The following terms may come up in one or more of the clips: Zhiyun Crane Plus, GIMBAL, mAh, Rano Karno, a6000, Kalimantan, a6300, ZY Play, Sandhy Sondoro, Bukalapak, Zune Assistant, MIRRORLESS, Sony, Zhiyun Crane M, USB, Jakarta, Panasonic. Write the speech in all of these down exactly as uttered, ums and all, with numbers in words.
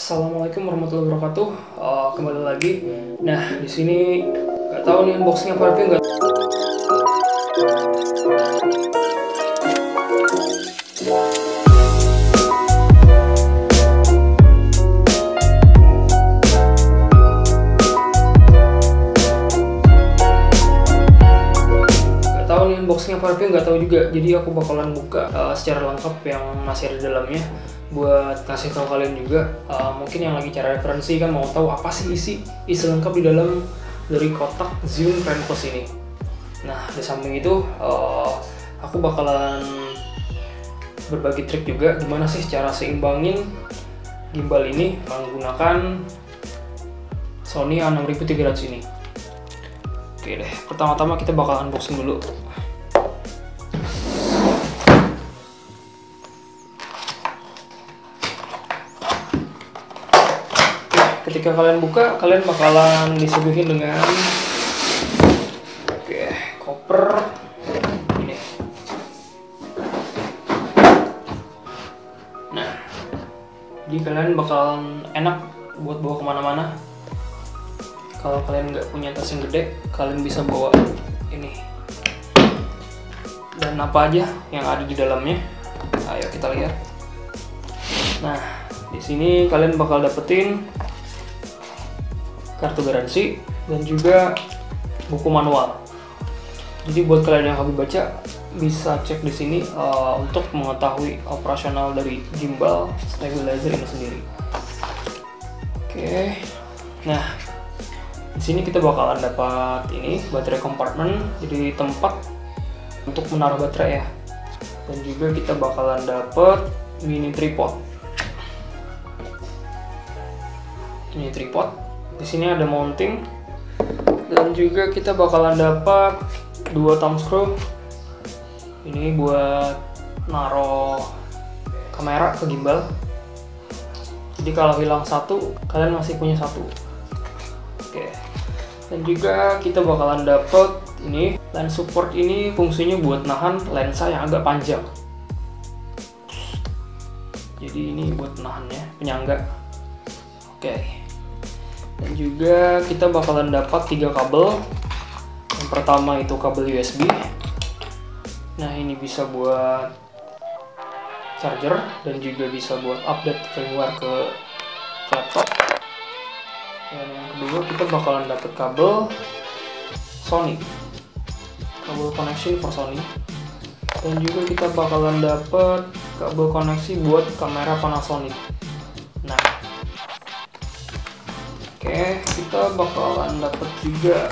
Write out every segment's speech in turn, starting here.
Assalamualaikum warahmatullahi wabarakatuh. Uh, kembali lagi. Nah, di sini nggak tahu nih unboxingnya apa review nggak. Unboxingnya apa review nggak tahu juga, jadi aku bakalan buka uh, secara lengkap yang masih ada di dalamnya buat kasih tahu kalian juga. Uh, mungkin yang lagi cari referensi kan mau tahu apa sih isi isi lengkap di dalam dari kotak Zhiyun Crane Plus ini. Nah, di samping itu uh, aku bakalan berbagi trik juga gimana sih cara seimbangin gimbal ini menggunakan Sony A enam tiga ratus ini. Oke deh, pertama-tama kita bakal unboxing dulu. Ketika kalian buka, kalian bakalan disuguhin dengan oke, koper ini. Nah, jadi kalian bakalan enak buat bawa kemana-mana. Kalau kalian nggak punya tas yang gede, kalian bisa bawa ini dan apa aja yang ada di dalamnya. Ayo kita lihat. Nah, di sini kalian bakal dapetin kartu garansi dan juga buku manual. Jadi buat kalian yang hobi baca bisa cek di sini uh, untuk mengetahui operasional dari gimbal stabilizer ini sendiri. Oke, nah di sini kita bakalan dapat ini baterai kompartmen, jadi tempat untuk menaruh baterai ya. Dan juga kita bakalan dapat mini tripod. Mini tripod. Di sini ada mounting dan juga kita bakalan dapat dua thumb screw ini buat naruh kamera ke gimbal. Jadi kalau hilang satu, kalian masih punya satu. Oke. Dan juga kita bakalan dapat ini lens support, ini fungsinya buat nahan lensa yang agak panjang. Jadi ini buat nahannya penyangga. Oke. Dan juga kita bakalan dapat tiga kabel. Yang pertama itu kabel U S B. Nah, ini bisa buat charger dan juga bisa buat update firmware ke laptop. Dan yang kedua kita bakalan dapat kabel Sony, kabel connection for Sony. Dan juga kita bakalan dapat kabel koneksi buat kamera Panasonic. Nah, oke, kita bakalan dapat juga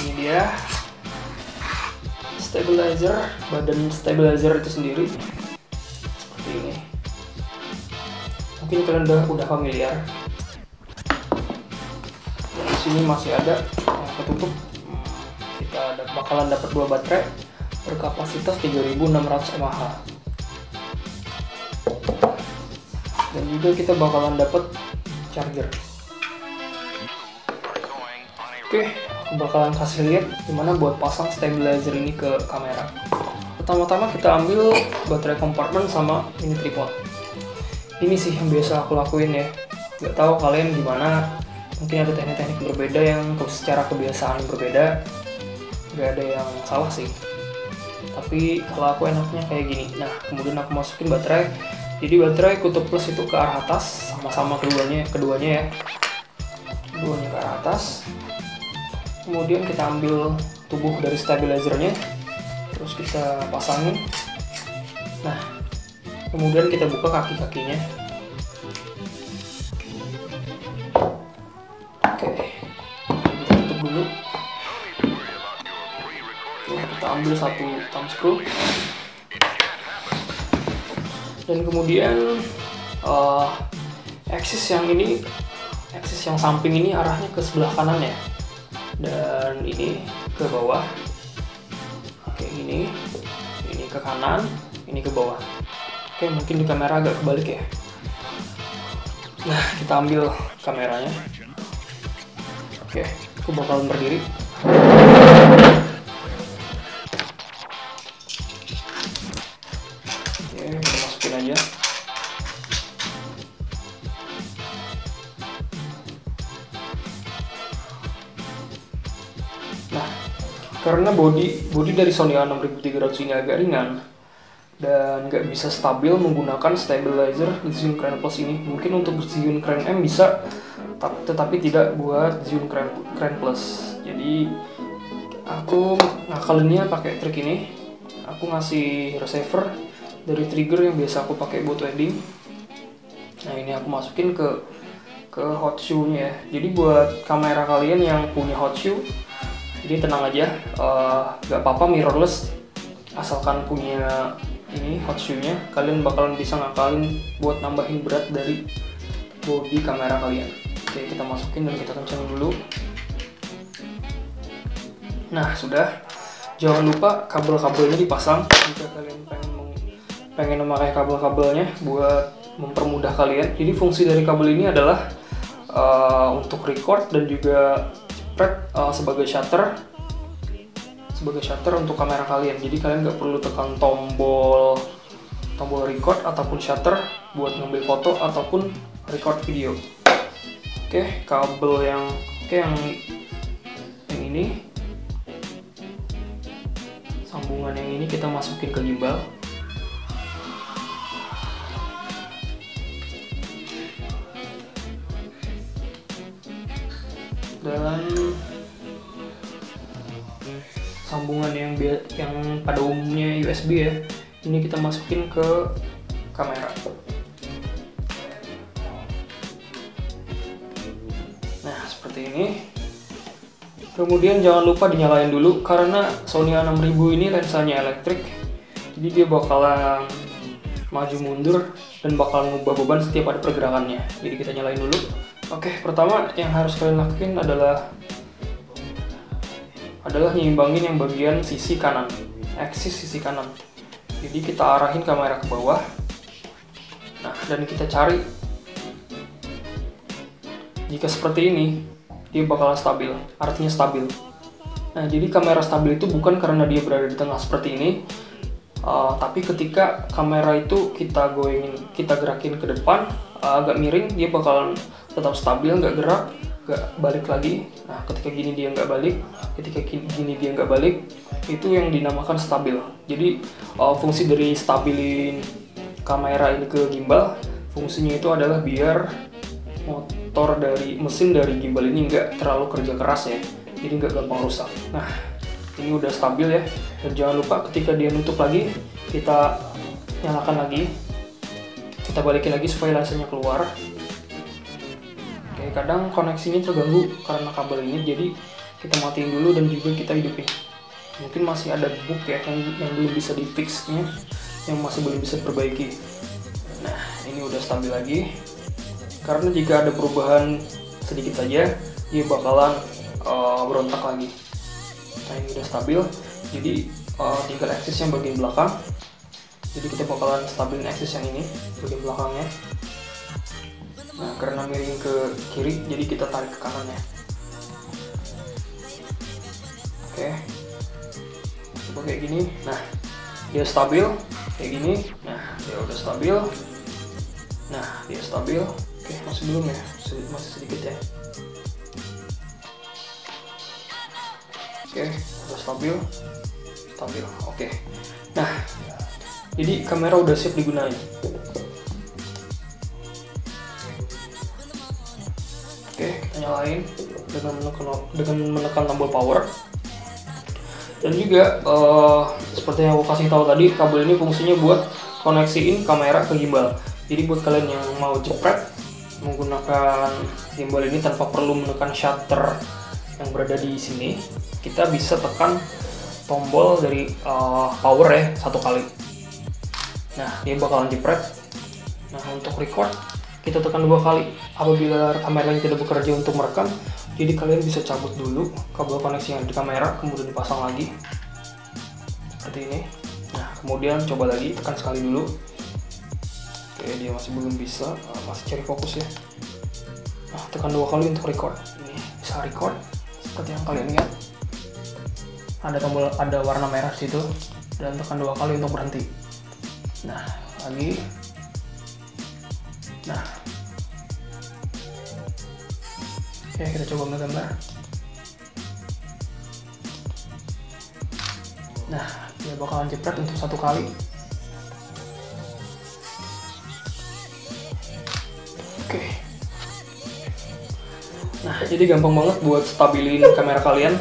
ini dia stabilizer, badan stabilizer itu sendiri seperti ini. Mungkin kalian udah udah familiar. Dan di sini masih ada yang ketutup. Kita bakalan dapat dua baterai berkapasitas tiga ribu enam ratus mAh. Dan juga kita bakalan dapat charger. Oke, aku bakalan kasih lihat gimana buat pasang stabilizer ini ke kamera. Pertama-tama kita ambil baterai kompartmen sama mini tripod. Ini sih yang biasa aku lakuin ya. Gak tahu kalian gimana, mungkin ada teknik-teknik berbeda yang secara kebiasaan berbeda. Gak ada yang salah sih. Tapi kalau aku enaknya kayak gini. Nah, kemudian aku masukin baterai. Jadi baterai kutub plus itu ke arah atas, sama-sama keduanya, keduanya ya. Keduanya ke arah atas. Kemudian kita ambil tubuh dari stabilizernya, terus kita pasangin. Nah, kemudian kita buka kaki-kakinya. Oke, kita tutup dulu. Nah, kita ambil satu thumb screw. Dan kemudian uh, axis yang ini, axis yang samping ini arahnya ke sebelah kanan ya. Dan ini ke bawah, oke, ini ini ke kanan, ini ke bawah. Oke, mungkin di kamera agak kebalik ya. Nah, kita ambil kameranya. Oke, aku bakalan berdiri. Oke, masukin aja. karena body body dari Sony A enam tiga ratus ini agak ringan dan nggak bisa stabil menggunakan stabilizer Zhiyun Crane Plus ini. Mungkin untuk Zhiyun Crane M bisa, tetapi tidak buat Zhiyun Crane Plus. Jadi aku ngakalinnya pakai trik ini. Aku ngasih receiver dari trigger yang biasa aku pakai buat wedding. Nah ini aku masukin ke ke hot shoe-nya. Jadi buat kamera kalian yang punya hot shoe, jadi tenang aja, uh, nggak apa-apa mirrorless asalkan punya ini hot shoe-nya, kalian bakalan bisa ngakalin buat nambahin berat dari body kamera kalian. Oke, kita masukin dan kita kencangin dulu. Nah sudah, jangan lupa kabel-kabelnya dipasang jika kalian pengen pengen memakai kabel-kabelnya buat mempermudah kalian. Jadi fungsi dari kabel ini adalah uh, untuk record dan juga jepret uh, sebagai shutter sebagai shutter untuk kamera kalian. Jadi kalian nggak perlu tekan tombol tombol record ataupun shutter buat ngambil foto ataupun record video. Oke, kabel yang oke yang yang ini sambungan yang ini kita masukin ke gimbal. Dan sambungan yang yang pada umumnya U S B ya, ini kita masukin ke kamera. Nah seperti ini. Kemudian jangan lupa dinyalain dulu karena Sony A enam ribu ini lensanya elektrik, jadi dia bakalan maju mundur dan bakal ngubah beban setiap ada pergerakannya. Jadi kita nyalain dulu. Oke, pertama yang harus kalian lakuin adalah adalah nyimbangin yang bagian sisi kanan, eksis sisi kanan. Jadi kita arahin kamera ke bawah. Nah, dan kita cari. Jika seperti ini, dia bakalan stabil, artinya stabil. Nah, jadi kamera stabil itu bukan karena dia berada di tengah seperti ini, uh, tapi ketika kamera itu kita goyangin, kita gerakin ke depan, uh, agak miring, dia bakalan tetap stabil, nggak gerak, nggak balik lagi. Nah ketika gini dia nggak balik, ketika gini dia nggak balik, itu yang dinamakan stabil. Jadi uh, fungsi dari stabilin kamera ini ke gimbal, fungsinya itu adalah biar motor dari mesin dari gimbal ini nggak terlalu kerja keras ya, jadi nggak gampang rusak. Nah ini udah stabil ya, dan jangan lupa ketika dia nutup lagi, kita nyalakan lagi, kita balikin lagi supaya lensanya keluar. Kadang koneksinya terganggu karena kabel ini, jadi kita matiin dulu dan juga kita hidupin. Mungkin masih ada bug ya yang, yang belum bisa di fixnya, yang masih belum bisa perbaiki. Nah ini udah stabil lagi, karena jika ada perubahan sedikit saja dia bakalan uh, berontak lagi. Nah ini udah stabil, jadi uh, tinggal aksis yang bagian belakang. Jadi kita bakalan stabilin aksis yang ini bagian belakangnya. Nah, karena miring ke kiri, jadi kita tarik ke kanannya. Oke, coba kayak gini. Nah, dia stabil, kayak gini. Nah, dia udah stabil. Nah, dia stabil. Oke, masih belum ya, masih sedikit ya. Oke, udah stabil, stabil. Oke. Nah, jadi kamera udah siap digunain. Oke, kita nyalain dengan menekan, dengan menekan tombol power. Dan juga uh, seperti yang aku kasih tahu tadi, kabel ini fungsinya buat koneksiin kamera ke gimbal. Jadi buat kalian yang mau jepret menggunakan gimbal ini tanpa perlu menekan shutter yang berada di sini, kita bisa tekan tombol dari uh, power ya satu kali. Nah, dia bakalan jepret. Nah, untuk record kita tekan dua kali. Apabila kamera yang tidak bekerja untuk merekam, jadi kalian bisa cabut dulu kabel koneksi yang di kamera, kemudian dipasang lagi seperti ini. Nah, kemudian coba lagi, tekan sekali dulu. Oke, dia masih belum bisa, masih cari fokus ya. Nah, tekan dua kali untuk record. Ini bisa record seperti yang kalian lihat. Ada tombol, ada warna merah di situ, dan tekan dua kali untuk berhenti. Nah, lagi. Nah, ya kita coba menggambar. Nah, dia bakalan jepret untuk satu kali. Oke. Nah, jadi gampang banget buat stabilin kamera kalian.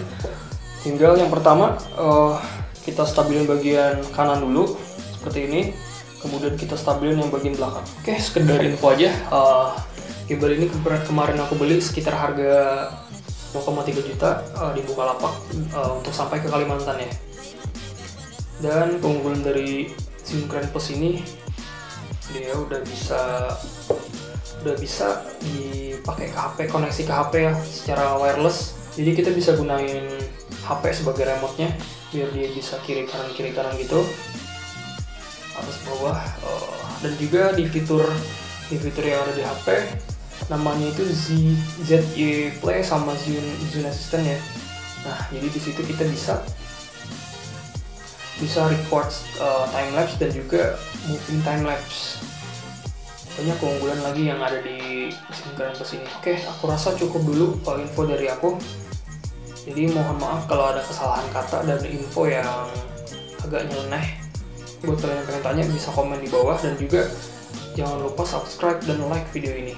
Tinggal yang pertama uh, kita stabilin bagian kanan dulu seperti ini. Kemudian kita stabilin yang bagian belakang. Oke, sekedar info aja. Uh, gimbal ini kemarin aku beli sekitar harga dua koma tiga juta uh, di Bukalapak uh, untuk sampai ke Kalimantan ya. Dan keunggulan dari Zhiyun Crane Plus ini, dia udah bisa udah bisa dipakai ke H P, koneksi ke H P ya, secara wireless. Jadi kita bisa gunain H P sebagai remote-nya, biar dia bisa kiri kanan kiri kanan gitu, atas bawah. Uh, dan juga di fitur di fitur yang ada di H P, namanya itu Z Y Play sama Zune, Zune Assistant ya. Nah, jadi di situ kita bisa bisa record uh, time lapse dan juga moving time lapse. Banyak keunggulan lagi yang ada di Zhiyun Crane Plus ini. Oke, aku rasa cukup dulu uh, info dari aku. Jadi mohon maaf kalau ada kesalahan kata dan info yang agak nyeleneh. Buat kalian yang pengen tanya bisa komen di bawah, dan juga jangan lupa subscribe dan like video ini.